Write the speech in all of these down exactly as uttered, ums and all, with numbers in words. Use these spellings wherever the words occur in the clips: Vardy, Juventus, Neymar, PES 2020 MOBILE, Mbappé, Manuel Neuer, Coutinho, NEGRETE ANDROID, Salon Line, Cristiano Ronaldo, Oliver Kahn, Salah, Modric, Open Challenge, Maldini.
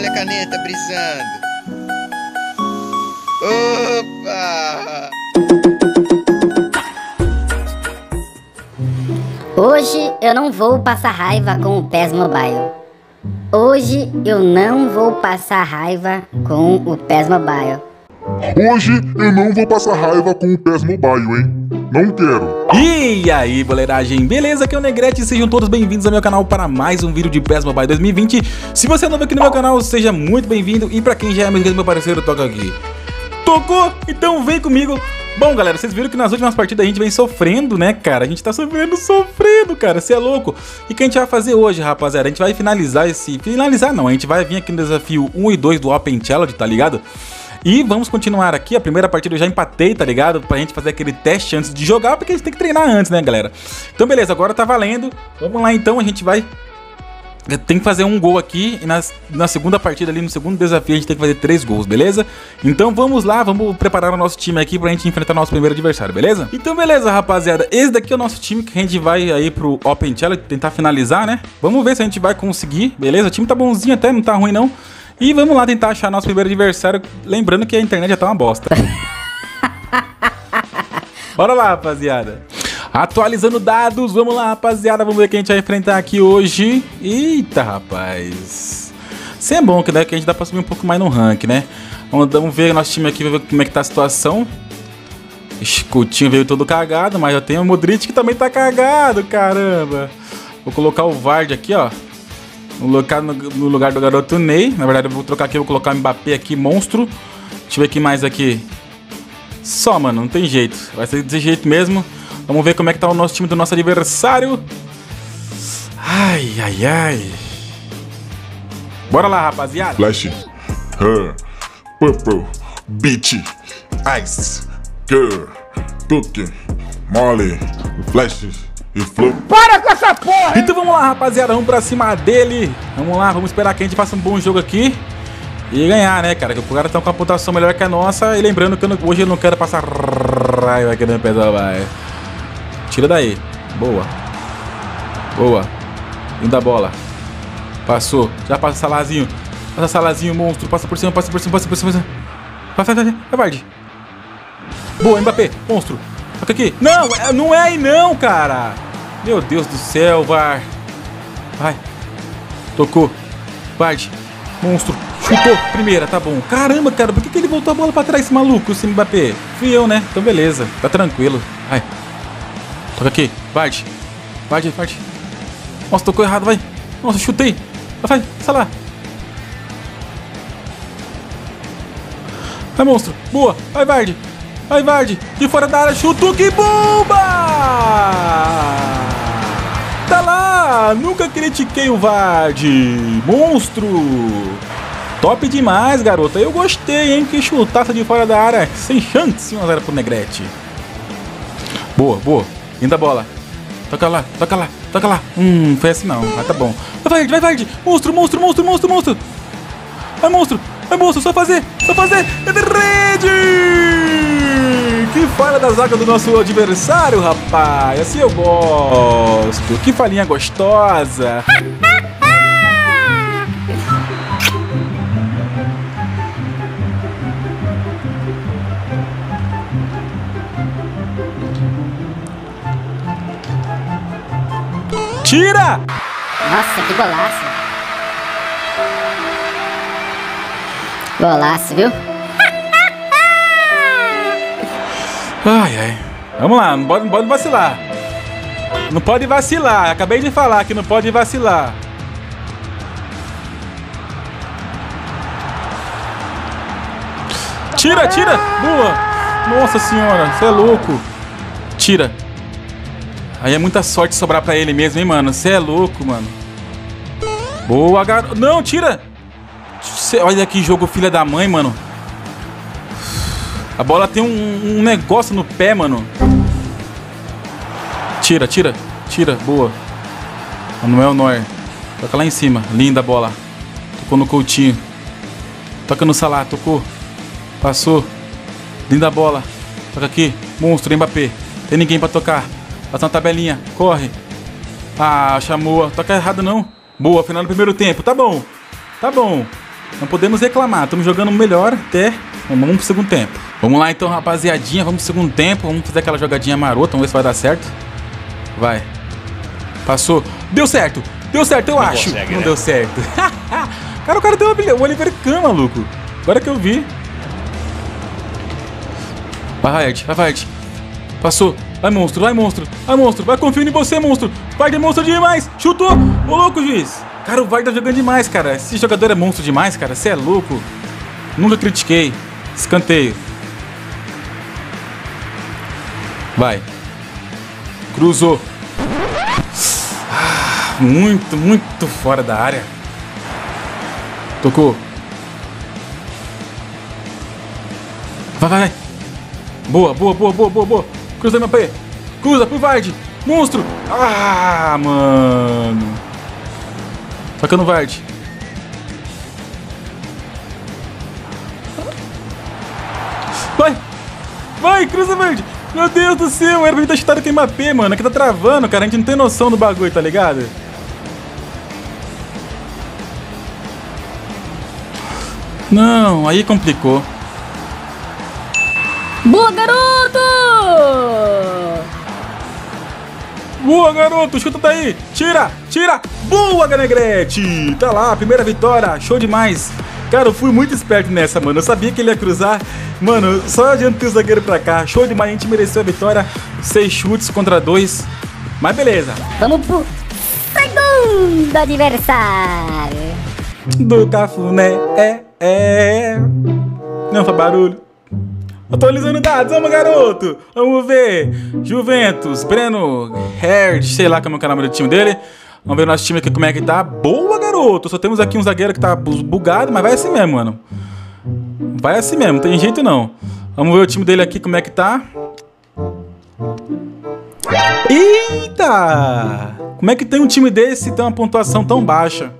Olha a caneta brisando. Opa! Hoje eu não vou passar raiva com o P E S Mobile. Hoje eu não vou passar raiva com o P E S Mobile. Hoje eu não vou passar raiva com o P E S Mobile, hein? Não quero. E aí, boleiragem, beleza? Aqui é o Negrete e sejam todos bem-vindos ao meu canal para mais um vídeo de P E S Mobile dois mil e vinte. Se você é novo aqui no meu canal, seja muito bem-vindo. E para quem já é amigo do meu parceiro, toca aqui. Tocou? Então vem comigo. Bom, galera, vocês viram que nas últimas partidas a gente vem sofrendo, né, cara? A gente tá sofrendo, sofrendo, cara, você é louco. E o que a gente vai fazer hoje, rapaziada? A gente vai finalizar esse... Finalizar não, a gente vai vir aqui no desafio um e dois do Open Challenge, tá ligado? E vamos continuar aqui, a primeira partida eu já empatei, tá ligado? Pra gente fazer aquele teste antes de jogar, porque a gente tem que treinar antes, né, galera? Então, beleza, agora tá valendo. Vamos lá, então, a gente vai... Tem que fazer um gol aqui e nas, na segunda partida ali, no segundo desafio, a gente tem que fazer três gols, beleza? Então vamos lá, vamos preparar o nosso time aqui pra gente enfrentar nosso primeiro adversário, beleza? Então beleza, rapaziada, esse daqui é o nosso time que a gente vai aí pro Open Challenge tentar finalizar, né? Vamos ver se a gente vai conseguir, beleza? O time tá bonzinho até, não tá ruim não. E vamos lá tentar achar nosso primeiro adversário, lembrando que a internet já tá uma bosta. Bora lá, rapaziada. Atualizando dados, vamos lá, rapaziada. Vamos ver quem a gente vai enfrentar aqui hoje. Eita, rapaz. Isso é bom, que daí que a gente dá pra subir um pouco mais no rank, né? Vamos ver o nosso time aqui, ver como é que tá a situação. Ixi, Coutinho veio todo cagado, mas já tem o Modric que também tá cagado, caramba. Vou colocar o Vard aqui, ó. Vou colocar no, no lugar do garoto Ney. Na verdade, eu vou trocar aqui, vou colocar o Mbappé aqui, monstro. Deixa eu ver aqui mais aqui. Só, mano, não tem jeito. Vai ser desse jeito mesmo. Vamos ver como é que tá o nosso time do nosso adversário. Ai, ai, ai. Bora lá, rapaziada. Flash, her, purple, beach, ice, girl, cookie, molly, flash e flow. Para com essa porra! Então vamos lá, rapaziada. Vamos pra cima dele. Vamos lá, vamos esperar que a gente faça um bom jogo aqui. E ganhar, né, cara? Que o cara tá com a pontuação melhor que a nossa. E lembrando que eu não, hoje eu não quero passar raiva aqui no pessoal, vai. Tira daí. Boa. Boa. Linda bola. Passou. Já passa Salahzinho. Passa Salahzinho, monstro. Passa por cima, passa por cima, passa por cima. Passa, vai, vai, vai. Boa, Mbappé. Monstro. Toca aqui. Não, não é aí não, cara. Meu Deus do céu, V A R. Vai. Tocou. Vard. Monstro. Chutou. Primeira, tá bom. Caramba, cara. Por que, que ele voltou a bola pra trás, esse maluco, esse Mbappé? Fui eu, né? Então, beleza. Tá tranquilo. Vai. Toca aqui, Vard. Vard, Vard. Nossa, tocou errado, vai. Nossa, chutei. Vai, Salah. Vai, monstro. Boa. Vai, Vard. Vai, Vard. De fora da área, chutou. Que bomba! Tá lá. Nunca critiquei o Vard. Monstro. Top demais, garota. Eu gostei, hein? Que chutaça de fora da área. Sem chance. um a zero pro Negrete. Boa, boa. Linda bola. Toca lá, toca lá, toca lá. Hum, foi assim não. Ah, tá bom. Vai, Vard, vai, Vard. Monstro, monstro, monstro, monstro, monstro. Vai, monstro. Vai, monstro. Só fazer, só fazer. Rede! Que falha da zaga do nosso adversário, rapaz. Assim eu gosto. Que falinha gostosa. Tira! Nossa, que golaço! Golaço, viu? Ai, ai. Vamos lá, não pode, não pode vacilar. Não pode vacilar. Acabei de falar que não pode vacilar. Tira, tira! Boa! Nossa senhora, você é louco! Tira! Aí é muita sorte sobrar pra ele mesmo, hein, mano? Você é louco, mano. Boa, garoto. Não, tira! Cê... Olha que jogo filha da mãe, mano. A bola tem um, um negócio no pé, mano. Tira, tira, tira. Boa. Manuel Neuer. Toca lá em cima. Linda a bola. Tocou no Coutinho. Toca no Salah, tocou. Passou. Linda a bola. Toca aqui. Monstro, Mbappé. Tem ninguém pra tocar. Passa na tabelinha, corre. Ah, chamou, toca errado não. Boa, final do primeiro tempo, tá bom. Tá bom, Não podemos reclamar, estamos jogando melhor até... Vamos pro segundo tempo. Vamos lá então, rapaziadinha, vamos pro segundo tempo. Vamos fazer aquela jogadinha marota, vamos ver se vai dar certo. Vai. Passou. Deu certo, deu certo, eu não acho consegue, Não né? deu certo. Cara, o cara deu uma... o Oliver Kahn, maluco. Agora que eu vi. Vai, Raed, vai, Raed. Passou. Vai, monstro, vai, monstro. Vai, monstro, vai, confio em você, monstro. Vai, de monstro demais, chutou. Ô, louco, juiz. Cara, o V A R tá jogando demais, cara. Esse jogador é monstro demais, cara. Você é louco. Nunca critiquei. Escanteio. Vai. Cruzou. Ah, muito, muito fora da área. Tocou. Vai, vai, vai. Boa, boa, boa, boa, boa, boa. Cruza, Mbappé. Cruza pro Vardy. Monstro. Ah, mano. Tocando o Vardy. Vai! Vai, cruza, Vardy! Meu Deus do céu, era pra gente ter chutado com o Mbappé, mano. Aqui tá travando, cara. A gente não tem noção do bagulho, tá ligado? Não, aí complicou. Boa, garoto! Boa, garoto! Chuta daí! Tira! Tira! Boa, Ganegrete! Tá lá, primeira vitória! Show demais! Cara, eu fui muito esperto nessa, mano. Eu sabia que ele ia cruzar. Mano, só adiantei o zagueiro pra cá. Show demais, a gente mereceu a vitória. Seis chutes contra dois. Mas beleza. Vamos pro segundo adversário. Do Cafuné. É, é. Não faz barulho. Atualizando dados, vamos, garoto! Vamos ver! Juventus, Breno, Herd, sei lá como é o nome do time dele. Vamos ver o nosso time aqui como é que tá. Boa, garoto! Só temos aqui um zagueiro que tá bugado, mas vai assim mesmo, mano. Vai assim mesmo, não tem jeito não. Vamos ver o time dele aqui como é que tá. Eita! Como é que tem um time desse e tem uma pontuação tão baixa?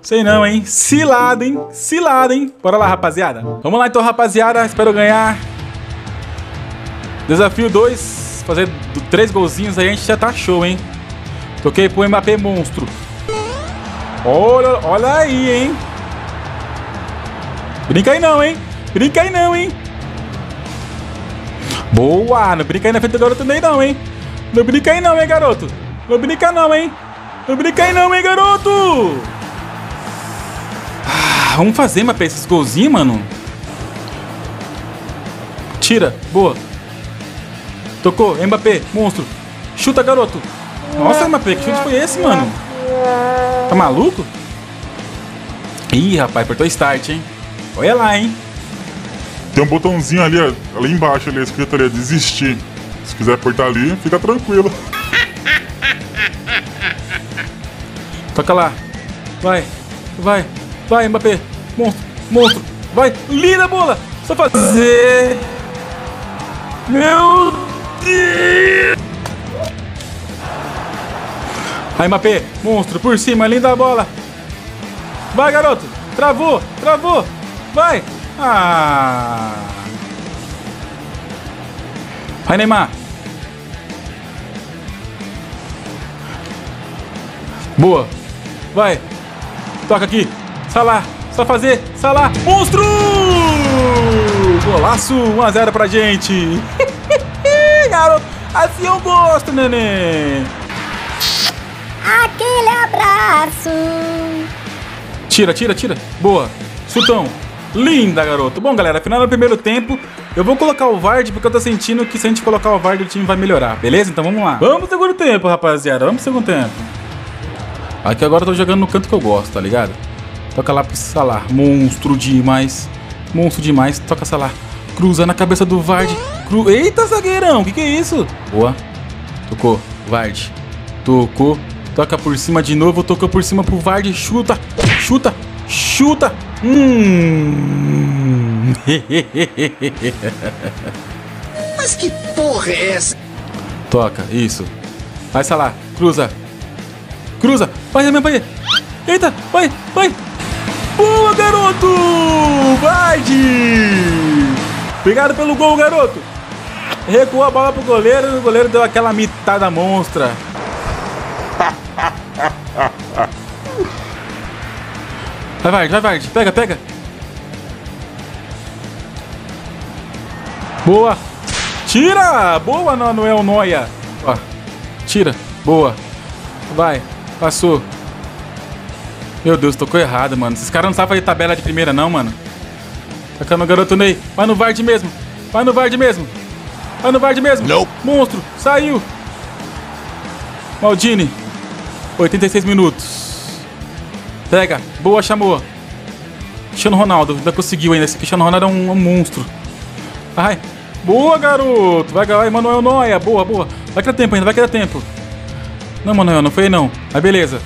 Sei não, hein? Cilada, hein? Cilada, hein? Bora lá, rapaziada. Vamos lá então, rapaziada. Espero ganhar. Desafio dois. Fazer três golzinhos aí, a gente já tá show, hein? Toquei pro Mbappé monstro. Olha, olha aí, hein? Brinca aí não, hein? Brinca aí não, hein? Boa! Não brinca aí na frente do garoto nem não, hein? Não brinca aí não, hein, garoto? Não brinca não, hein? Não brinca aí não, hein, garoto? Vamos fazer, Mbappé, esses golzinhos, mano. Tira, boa. Tocou, Mbappé, monstro. Chuta, garoto. Nossa, Mbappé, que chute foi esse, mano? Tá maluco? Ih, rapaz, apertou start, hein? Olha lá, hein? Tem um botãozinho ali, ali embaixo, ali, escrito ali, desistir. Se quiser apertar ali, fica tranquilo. Toca lá. Vai, vai. Vai, Mbappé. Monstro, monstro. Vai. Linda bola. Só fazer. Meu Deus. Vai, Mbappé. Monstro. Por cima. Linda bola. Vai, garoto. Travou. Travou. Vai. Ah. Vai, Neymar. Boa. Vai. Toca aqui. Salah, só fazer, Salah, monstro! Golaço, um a zero pra gente. Garoto, assim eu gosto, neném. Aquele abraço. Tira, tira, tira. Boa. Chutão. Linda, garoto. Bom, galera, final do primeiro tempo. Eu vou colocar o Vardy porque eu tô sentindo que se a gente colocar o Vardy o time vai melhorar, beleza? Então vamos lá. Vamos pro segundo tempo, rapaziada. Vamos pro segundo tempo. Aqui agora eu tô jogando no canto que eu gosto, tá ligado? Toca lá pro Salah, monstro demais. Monstro demais, toca Salah. Cruza na cabeça do Vardy. Cru... Eita, zagueirão, que que é isso? Boa, tocou, Vardy. Tocou, toca por cima de novo. Tocou por cima pro Vardy, chuta. Chuta, chuta. Hum. Mas que porra é essa? Toca, isso. Vai, Salah, cruza. Cruza, vai, vai, vai. Eita, vai, vai. Boa, garoto! Vardy! Obrigado pelo gol, garoto! Recuou a bola pro goleiro e o goleiro deu aquela mitada monstra. Vai, Vard, vai, Vard. Pega, pega. Boa. Tira. Boa, Manuel Neuer. Ó. Tira. Boa. Vai. Passou. Meu Deus, tocou errado, mano. Esses caras não sabem fazer tabela de primeira, não, mano. Tacando o garoto Ney. Vai no Vard mesmo. Vai no Vard mesmo. Vai no Vard mesmo. Não. Monstro. Saiu. Maldini. oitenta e seis minutos. Pega. Boa, chamou. Cristiano Ronaldo. Ainda conseguiu ainda. Esse Cristiano Ronaldo é um, um monstro. Ai. Boa, garoto. Vai, vai, Manuel Neuer. Boa, boa. Vai que dá tempo ainda. Vai que dá tempo. Não, Manuel. Não foi não. Mas beleza.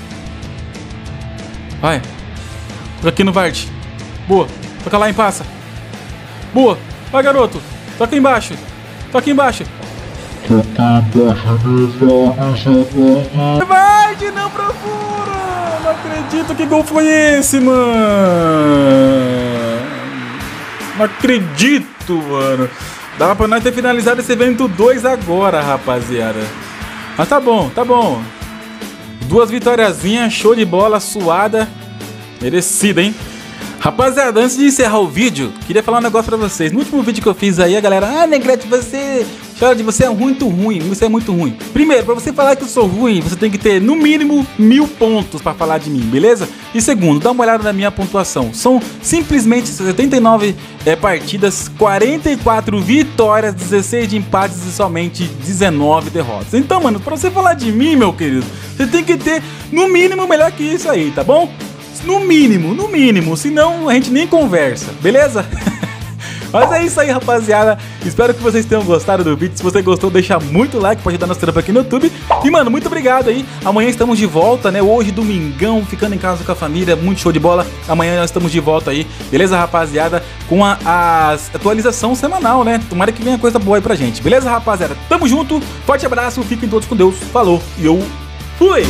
Vai. Toca aqui no Vard. Boa. Toca lá em passa. Boa. Vai, garoto. Toca embaixo. Toca embaixo. Vard, não procura. Não acredito que gol foi esse, mano. Não acredito, mano. Dava pra nós ter finalizado esse evento dois agora, rapaziada. Mas tá bom, tá bom. Duas vitóriazinhas, show de bola, suada. Merecida, hein? Rapaziada, antes de encerrar o vídeo, queria falar um negócio pra vocês. No último vídeo que eu fiz aí, a galera... Ah, Negrete, você... Chora de você é muito ruim, você é muito ruim. Primeiro, pra você falar que eu sou ruim, você tem que ter, no mínimo, mil pontos pra falar de mim, beleza? E segundo, dá uma olhada na minha pontuação. São simplesmente setenta e nove é, partidas, quarenta e quatro vitórias, dezesseis de empates e somente dezenove derrotas. Então, mano, pra você falar de mim, meu querido, você tem que ter, no mínimo, melhor que isso aí, tá bom? No mínimo, no mínimo, senão a gente nem conversa, beleza? Mas é isso aí, rapaziada. Espero que vocês tenham gostado do vídeo. Se você gostou, deixa muito like pra ajudar nosso trampo aqui no YouTube. E, mano, muito obrigado aí. Amanhã estamos de volta, né? Hoje, domingão, ficando em casa com a família. Muito show de bola. Amanhã nós estamos de volta aí. Beleza, rapaziada? Com a, a atualização semanal, né? Tomara que venha coisa boa aí pra gente. Beleza, rapaziada? Tamo junto. Forte abraço. Fiquem todos com Deus. Falou. E eu fui!